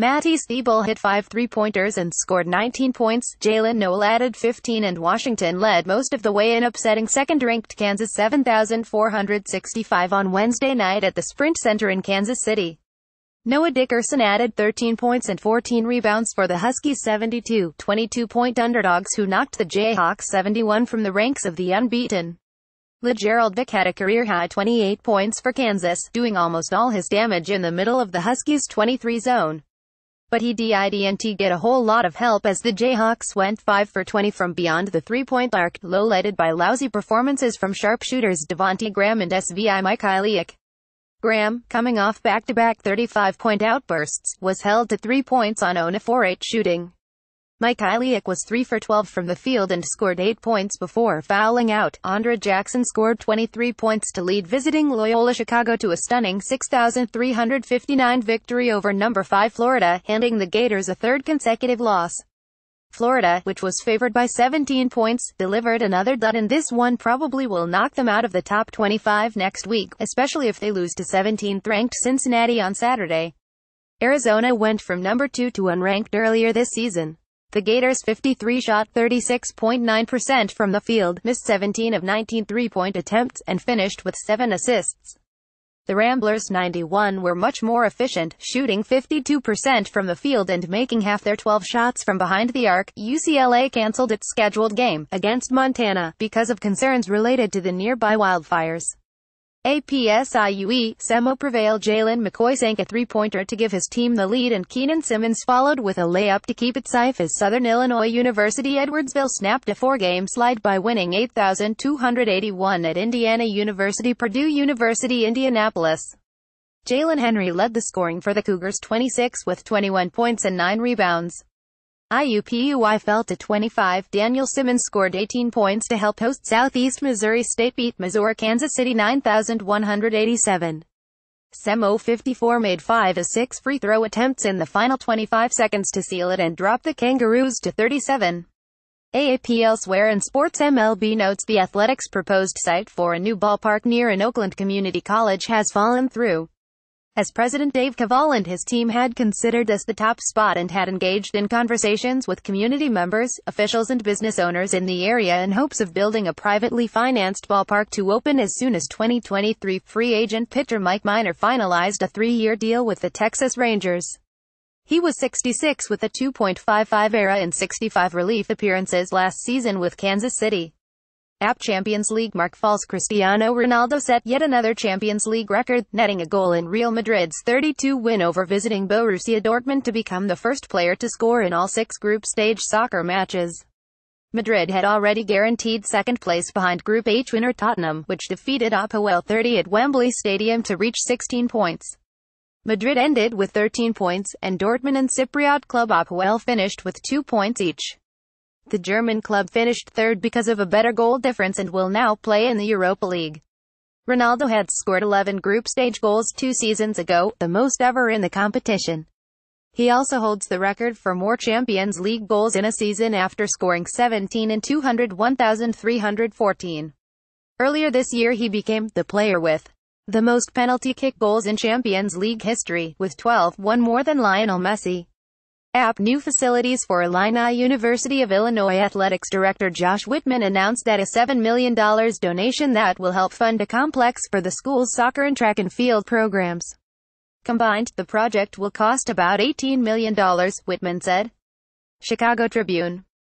Matisse Thybulle hit 5 3-pointers and scored 19 points, Jaylen Nowell added 15 and Washington led most of the way in upsetting second-ranked Kansas 7,465 on Wednesday night at the Sprint Center in Kansas City. Noah Dickerson added 13 points and 14 rebounds for the Huskies 72-22-point underdogs who knocked the Jayhawks 71 from the ranks of the unbeaten. LeGerald Vick had a career-high 28 points for Kansas, doing almost all his damage in the middle of the Huskies' 23 zone. But he didn't get a whole lot of help as the Jayhawks went 5 for 20 from beyond the three-point arc, low-lighted by lousy performances from sharpshooters Devonte Graham and Svi Mykhailiuk. Graham, coming off back-to-back 35-point outbursts, was held to 3 points on 0-for-8 shooting. Mykhailiuk was 3 for 12 from the field and scored 8 points before fouling out. Andre Jackson scored 23 points to lead visiting Loyola Chicago to a stunning 6,359 victory over No. 5 Florida, handing the Gators a third consecutive loss. Florida, which was favored by 17 points, delivered another dud, and this one probably will knock them out of the top 25 next week, especially if they lose to 17th-ranked Cincinnati on Saturday. Arizona went from No. 2 to unranked earlier this season. The Gators 53 shot 36.9% from the field, missed 17 of 19 three-point attempts, and finished with 7 assists. The Ramblers 91 were much more efficient, shooting 52% from the field and making half their 12 shots from behind the arc. UCLA canceled its scheduled game against Montana because of concerns related to the nearby wildfires. APSIUE, Semo prevailed. Jalen McCoy sank a three-pointer to give his team the lead and Keenan Simmons followed with a layup to keep it safe as Southern Illinois University Edwardsville snapped a four-game slide by winning 8,281 at Indiana University-Purdue University-Indianapolis. Jalen Henry led the scoring for the Cougars 26 with 21 points and 9 rebounds. IUPUI fell to 25. Daniel Simmons scored 18 points to help host Southeast Missouri State beat Missouri Kansas City 9,187. Semo 54 made 5 of 6 free throw attempts in the final 25 seconds to seal it and drop the Kangaroos to 37. AAP elsewhere in sports. MLB notes the Athletics' proposed site for a new ballpark near an Oakland community college has fallen through, as President Dave Kaval and his team had considered this the top spot and had engaged in conversations with community members, officials and business owners in the area in hopes of building a privately financed ballpark to open as soon as 2023. Free agent pitcher Mike Minor finalized a 3-year deal with the Texas Rangers. He was 66 with a 2.55 ERA in 65 relief appearances last season with Kansas City. AP Champions League mark falls. Cristiano Ronaldo set yet another Champions League record, netting a goal in Real Madrid's 3-2 win over visiting Borussia Dortmund to become the first player to score in all 6 group stage soccer matches. Madrid had already guaranteed second place behind Group H winner Tottenham, which defeated Apoel 30 at Wembley Stadium to reach 16 points. Madrid ended with 13 points, and Dortmund and Cypriot club Apoel finished with 2 points each. The German club finished third because of a better goal difference and will now play in the Europa League. Ronaldo had scored 11 group stage goals 2 seasons ago, the most ever in the competition. He also holds the record for more Champions League goals in a season after scoring 17 in 201,314. Earlier this year he became the player with the most penalty kick goals in Champions League history, with 12, 1 more than Lionel Messi. AP new facilities for Illini. University of Illinois Athletics Director Josh Whitman announced that a $7 million donation that will help fund a complex for the school's soccer and track and field programs. Combined, the project will cost about $18 million, Whitman said. Chicago Tribune.